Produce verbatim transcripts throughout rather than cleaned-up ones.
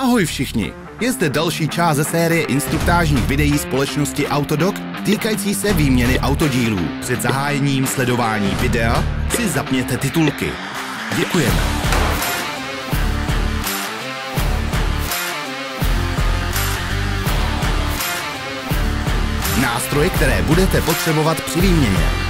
Ahoj všichni! Je zde další část ze série instruktážních videí společnosti Autodoc týkající se výměny autodílů. Před zahájením sledování videa si zapněte titulky. Děkujeme. Nástroje, které budete potřebovat při výměně.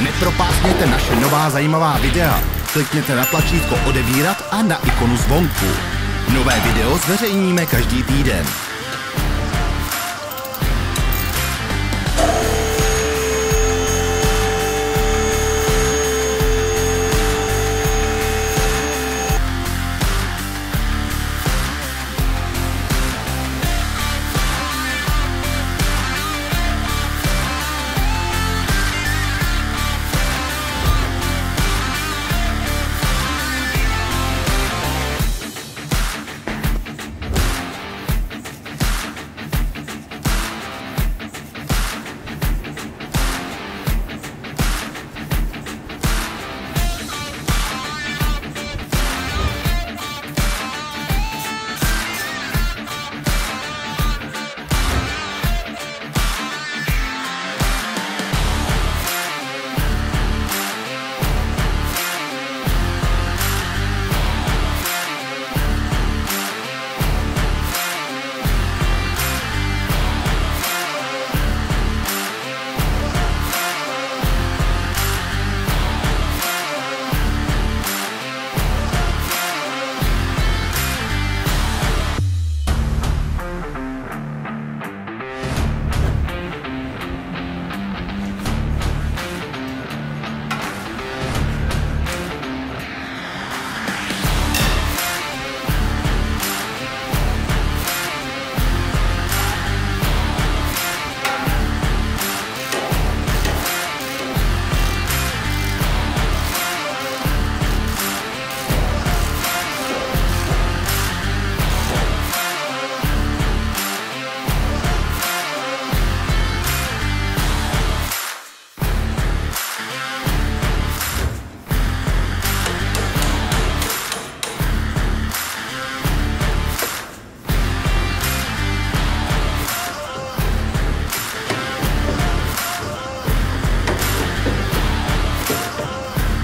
Nepropásněte naše nová zajímavá videa. Klikněte na tlačítko odebírat a na ikonu zvonku. Nové video zveřejníme každý týden.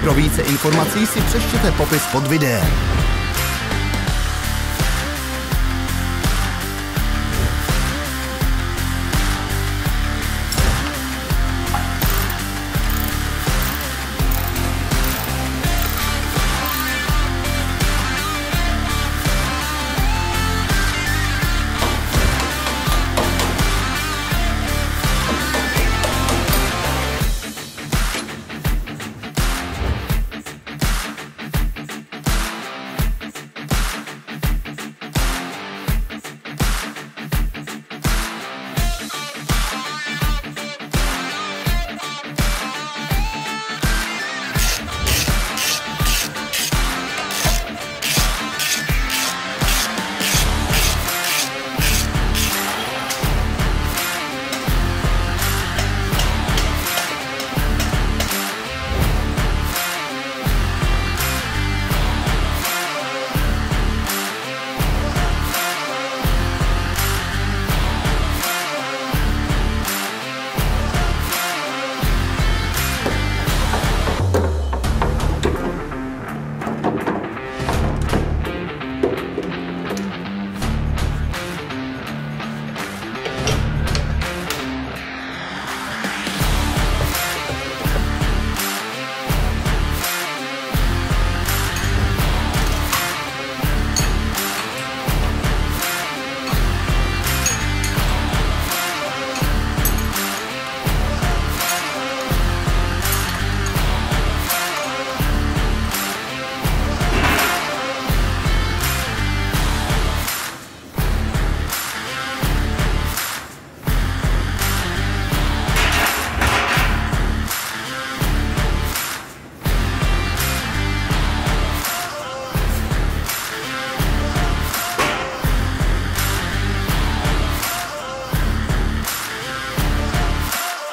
Pro více informací si přečtěte popis pod videem.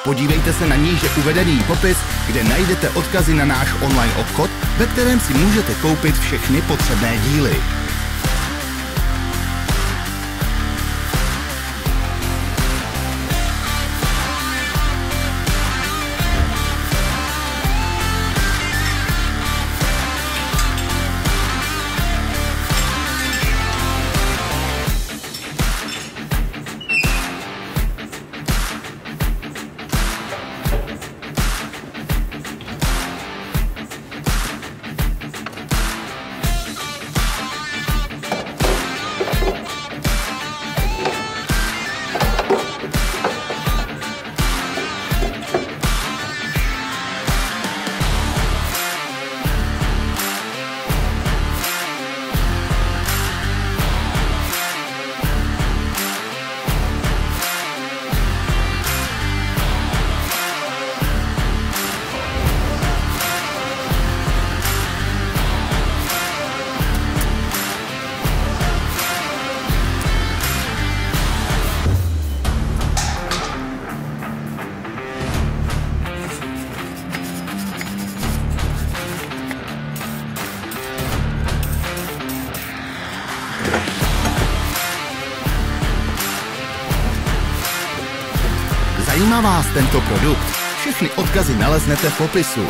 Podívejte se na níže uvedený popis, kde najdete odkazy na náš online obchod, ve kterém si můžete koupit všechny potřebné díly. Zajímá vás tento produkt? Všechny odkazy naleznete v popisu.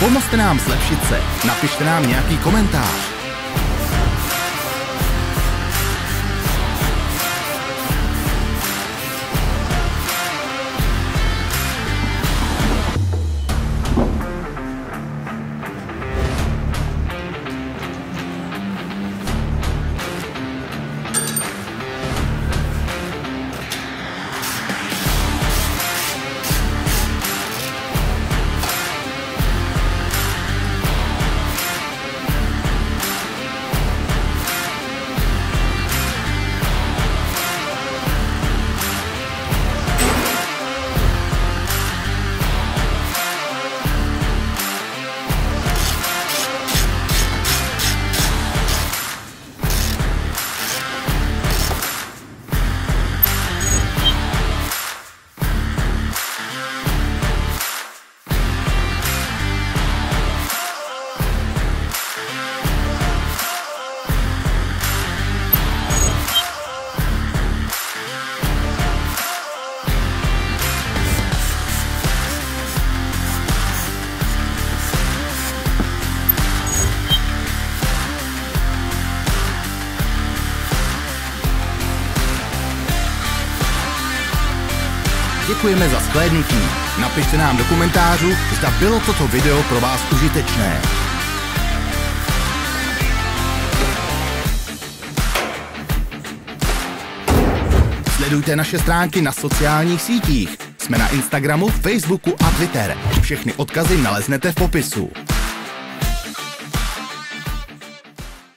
Pomozte nám zlepšit se, napište nám nějaký komentář. Děkujeme za shlédnutí. Napište nám do komentářů, zda bylo toto video pro vás užitečné. Sledujte naše stránky na sociálních sítích. Jsme na Instagramu, Facebooku a Twitter. Všechny odkazy naleznete v popisu.